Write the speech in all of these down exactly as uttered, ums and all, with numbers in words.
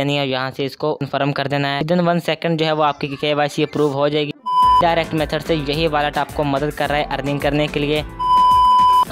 देनी है और यहाँ से इसको कन्फर्म कर देना है। विदिन वन सेकंड जो है वो आपकी केवाईसी अप्रूव हो जाएगी। डायरेक्ट मेथड से यही वॉलेट आपको मदद कर रहा है अर्निंग करने के लिए।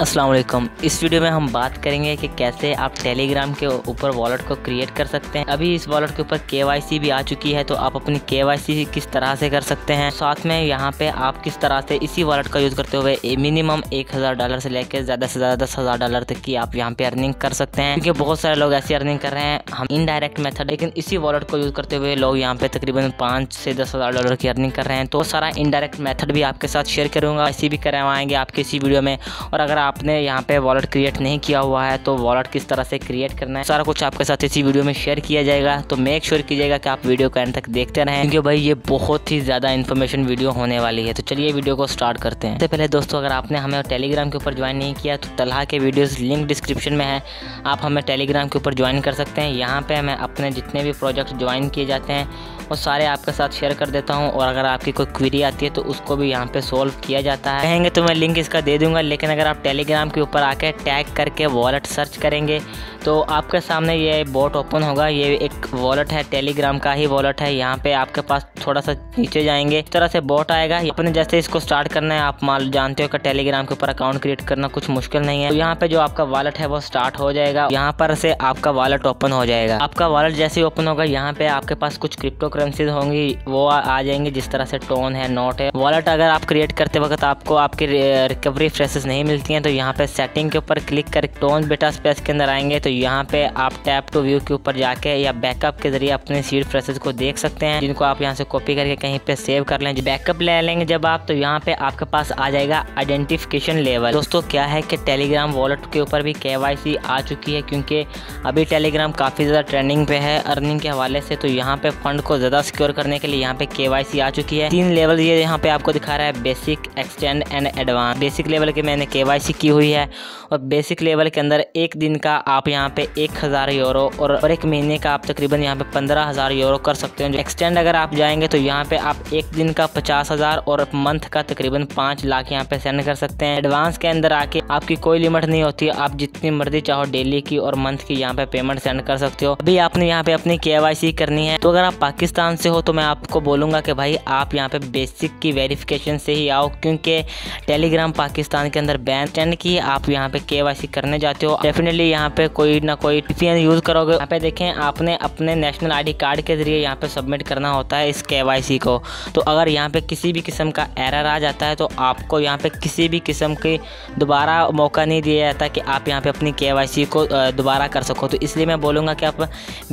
अस्सलाम वालेकुम। इस वीडियो में हम बात करेंगे कि कैसे आप टेलीग्राम के ऊपर वॉलेट को क्रिएट कर सकते हैं। अभी इस वॉलेट के ऊपर केवाईसी भी आ चुकी है, तो आप अपनी केवाईसी किस तरह से कर सकते हैं, साथ में यहाँ पे आप किस तरह से इसी वॉलेट का यूज़ करते हुए मिनिमम एक हज़ार डॉलर से लेकर ज़्यादा से ज़्यादा दस हज़ार डॉलर तक की आप यहाँ पे अर्निंग कर सकते हैं, क्योंकि बहुत सारे लोग ऐसी अर्निंग कर रहे हैं हम इनडायरेक्ट मेथड, लेकिन इसी वॉलेट को यूज़ करते हुए लोग यहाँ पे तकरीबन पाँच से दस हज़ार डॉलर की अर्निंग कर रहे हैं। तो सारा इनडायरेक्ट मेथड भी आपके साथ शेयर करूँगा, इसी भी करवाएंगे आपके इसी वीडियो में। और अगर आपने यहाँ पे वॉलेट क्रिएट नहीं किया हुआ है तो वॉलेट किस तरह से क्रिएट करना है सारा कुछ आपके साथ इसी वीडियो में शेयर किया जाएगा। तो मेक श्योर कीजिएगा कि आप वीडियो को एंड तक देखते रहें, क्योंकि भाई ये बहुत ही ज़्यादा इन्फॉर्मेशन वीडियो होने वाली है। तो चलिए वीडियो को स्टार्ट करते हैं। सबसे पहले दोस्तों, अगर आपने हमें टेलीग्राम के ऊपर ज्वाइन नहीं किया तो तलहा के वीडियोज़ लिंक डिस्क्रिप्शन में है, आप हमें टेलीग्राम के ऊपर ज्वाइन कर सकते हैं। यहाँ पर मैं अपने जितने भी प्रोजेक्ट ज्वाइन किए जाते हैं वो सारे आपके साथ शेयर कर देता हूँ, और अगर आपकी कोई क्वेरी आती है तो उसको भी यहाँ पे सॉल्व किया जाता है। कहेंगे तो मैं लिंक इसका दे दूँगा, लेकिन अगर आप टेलीग्राम के ऊपर आके टैग करके वॉलेट सर्च करेंगे तो आपके सामने ये बॉट ओपन होगा। ये एक वॉलेट है, टेलीग्राम का ही वॉलेट है। यहाँ पे आपके पास थोड़ा सा नीचे जाएंगे, इस तरह से बॉट आएगा। अपने जैसे इसको स्टार्ट करना है, आप माल जानते हो कि टेलीग्राम के ऊपर अकाउंट क्रिएट करना कुछ मुश्किल नहीं है। तो यहाँ पे जो आपका वॉलेट है वो स्टार्ट हो जाएगा, यहाँ पर से आपका वॉलेट ओपन हो जाएगा। आपका वॉलेट जैसे ही ओपन होगा, यहाँ पे आपके पास कुछ क्रिप्टो करेंसीज होंगी वो आ जाएंगे, जिस तरह से टोन है, नोट है। वॉलेट अगर आप क्रिएट करते वक्त आपको आपकी रिकवरी फ्रेसेस नहीं मिलती हैं तो यहाँ पे सेटिंग के ऊपर क्लिक कर टोन बेटा स्पेस के अंदर आएंगे, तो यहाँ पे आप टैप टू व्यू के ऊपर जाके या बैकअप के जरिए अपने सीड फ्रेसेस को देख सकते हैं, जिनको आप यहाँ से कॉपी करके कहीं पे सेव कर लें। बैकअप ले लेंगे जब आप, तो यहाँ पे आपके पास आ जाएगा आइडेंटिफिकेशन लेवल। दोस्तों क्या है कि टेलीग्राम वॉलेट के ऊपर भी केवाईसी आ चुकी है, क्योंकि अभी टेलीग्राम काफ़ी ज़्यादा ट्रेंडिंग पे है अर्निंग के हवाले से। तो यहाँ पे फंड को ज़्यादा सिक्योर करने के लिए यहाँ पे केवाईसी आ चुकी है। तीन लेवल ये यहाँ पे आपको दिखा रहा है, basic, extend and advance. Basic level के मैंने केवाईसी की हुई है, और बेसिक लेवल के अंदर एक दिन का आप यहाँ पे एक हज़ार यूरो और, और एक महीने का आप तकरीबन यहाँ पे पंद्रह हज़ार यूरो कर सकते हैं। जो एक्सटेंड अगर आप जाएंगे तो यहाँ पे आप एक दिन का पचास हज़ार और मंथ का तकरीबन पाँच लाख यहाँ पे सेंड कर सकते हैं। एडवांस के अंदर आके आपकी कोई लिमिट नहीं होती, आप जितनी मर्जी चाहो डेली की और मंथ की यहाँ पे पेमेंट सेंड कर सकते हो। अभी आपने यहाँ पे अपनी केवाईसी करनी है, तो अगर आप पाकिस्तान से हो तो मैं आपको बोलूँगा कि भाई आप यहाँ पे बेसिक की वेरिफिकेशन से ही आओ, क्योंकि टेलीग्राम पाकिस्तान के अंदर बैन टेंड की आप यहाँ पे केवाईसी करने जाते हो डेफिनेटली यहाँ पे कोई ना कोई पीपीएन यूज़ करोगे। यहाँ पे देखें, आपने अपने नेशनल आईडी कार्ड के जरिए यहाँ पे सबमिट करना होता है इस केवाईसी को। तो अगर यहाँ पे किसी भी किस्म का एरर आ जाता है तो आपको यहाँ पे किसी भी किस्म की दोबारा मौका नहीं दिया जाता कि आप यहाँ पर अपनी केवाईसी को दोबारा कर सको। तो इसलिए मैं बोलूँगा कि आप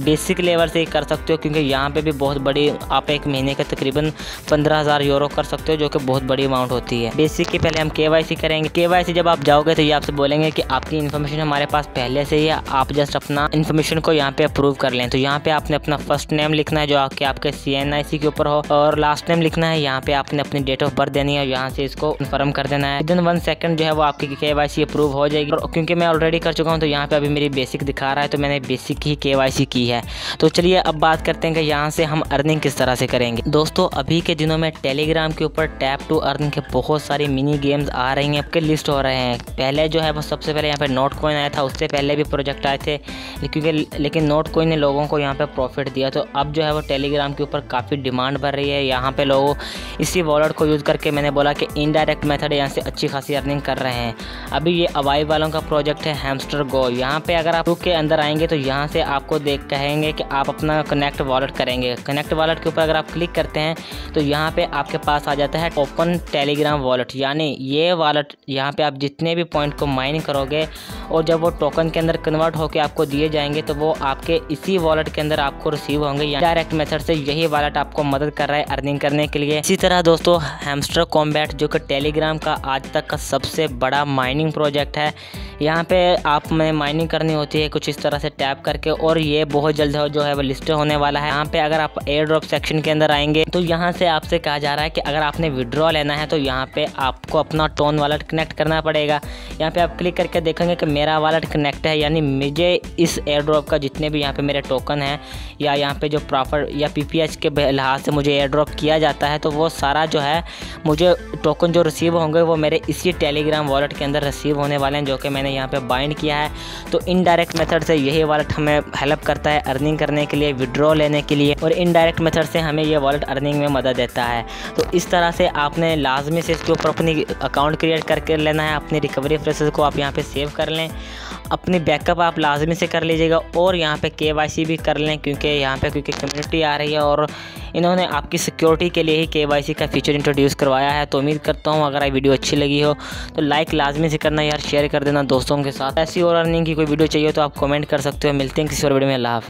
बेसिक लेवल से ही कर सकते हो, क्योंकि यहाँ पर भी बहुत बड़ी आप एक महीने का तकरीबन पंद्रह हज़ार यूरो कर सकते हो, जो कि बहुत बड़ी अमाउंट होती है। बेसिक की पहले हम केवाईसी करेंगे। केवाईसी जब आप जाओगे तो ये आपसे बोलेंगे कि आपकी इन्फॉर्मेशन हमारे पास पहले से ही है, आप जस्ट अपना इन्फॉर्मेशन को यहाँ पे अप्रूव कर लें। तो यहाँ पे आपने अपना फर्स्ट नेम लिखना है जो आपके आपके सीएनआईसी के ऊपर हो, और लास्ट नेम लिखना है। यहाँ पे आपने अपनी डेट ऑफ बर्थ देनी है और यहाँ से इसको कन्फर्म कर देना है। विदिन वन सेकंड जो है वो आपकी केवाईसी अप्रूव हो जाएगी। और क्योंकि मैं ऑलरेडी कर चुका हूँ तो यहाँ पे अभी मेरी बेसिक दिखा रहा है, तो मैंने बेसिक ही केवाईसी की है। तो चलिए अब बात करते हैं कि यहाँ से हम अर्निंग किस तरह से करेंगे। दोस्तों अभी के दिनों में टेलीग्राम के ऊपर टैप टू अर्न के बहुत सारी मिनी गेम्स आ रही हैं, आपके लिस्ट हो रहे हैं। पहले जो है वो सबसे पहले यहाँ पे नोट कॉइन आया था, उससे पहले भी प्रोजेक्ट आए थे, क्योंकि लेकिन नोट कॉइन ने लोगों को यहाँ पे प्रॉफिट दिया। तो अब जो है वो टेलीग्राम के ऊपर काफ़ी डिमांड बढ़ रही है। यहाँ पे लोग इसी वॉलेट को यूज़ करके, मैंने बोला कि इनडायरेक्ट मेथड, यहाँ से अच्छी खासी अर्निंग कर रहे हैं। अभी ये अवाई वालों का प्रोजेक्ट है हैमस्टर गो। यहाँ पर अगर आप के अंदर आएंगे तो यहाँ से आपको देख कहेंगे कि आप अपना कनेक्ट वॉलेट करेंगे। कनेक्ट वॉलेट के ऊपर अगर आप क्लिक करते हैं तो यहाँ पर आपके पास आ जाता है ओपन टेलीग्राम वॉलेट, यानी ये वॉलेट यहाँ पर आप जितने भी पॉइंट को माइन करोगे और जब वो टोकन के अंदर कन्वर्ट होकर आपको दिए जाएंगे तो वो आपके इसी वॉलेट के अंदर आपको रिसीव होंगे। डायरेक्ट मेथड से यही वॉलेट आपको मदद कर रहा है अर्निंग करने के लिए। इसी तरह दोस्तों हैमस्टर कॉम्बैट, जो कि टेलीग्राम का आज तक का सबसे बड़ा माइनिंग प्रोजेक्ट है, यहाँ पे आप में माइनिंग करनी होती है कुछ इस तरह से टैप करके, और ये बहुत जल्द जो है वो लिस्ट होने वाला है। यहाँ पे अगर आप एयर ड्रॉप सेक्शन के अंदर आएंगे तो यहाँ से आपसे कहा जा रहा है कि अगर आपने विड्रॉ लेना है तो यहाँ पे आपको अपना टोन वॉलेट कनेक्ट करना पड़ेगा। यहाँ पे आप क्लिक करके देखेंगे कि मेरा वॉलेट कनेक्ट है, यानी मुझे इस एयर ड्रॉप का जितने भी यहाँ पे मेरे टोकन हैं या यहाँ पे जो प्रॉफिट या पीपीएच के लिहाज से मुझे एयर ड्रॉप किया जाता है, तो वो सारा जो है मुझे टोकन जो रिसीव होंगे वो मेरे इसी टेलीग्राम वॉलेट के अंदर रिसीव होने वाले हैं, जो कि मैंने यहाँ पे बाइंड किया है। तो इनडायरेक्ट मेथड से यही वॉलेट हमें हेल्प करता है अर्निंग करने के लिए, विड्रॉ लेने के लिए, और इनडायरेक्ट मेथड से हमें ये वॉलेट अर्निंग में मदद देता है। तो इस तरह से आपने लाजमी से इसके ऊपर अपनी अकाउंट क्रिएट करके लेना है, अपनी रिकवरी प्रोसेस को आप यहाँ पे सेव कर लें, अपनी बैकअप आप लाजमी से कर लीजिएगा, और यहाँ पे केवाईसी भी कर लें, क्योंकि यहाँ पे क्योंकि कम्युनिटी आ रही है और इन्होंने आपकी सिक्योरिटी के लिए ही केवाईसी का फीचर इंट्रोड्यूस करवाया है। तो उम्मीद करता हूँ अगर ये वीडियो अच्छी लगी हो तो लाइक लाजमी से करना यार, शेयर कर देना दोस्तों के साथ। ऐसी और अर्निंग की कोई वीडियो चाहिए हो तो आप कमेंट कर सकते हो। मिलते हैं किसी और वीडियो में। अल्लाह हाफ़िज़।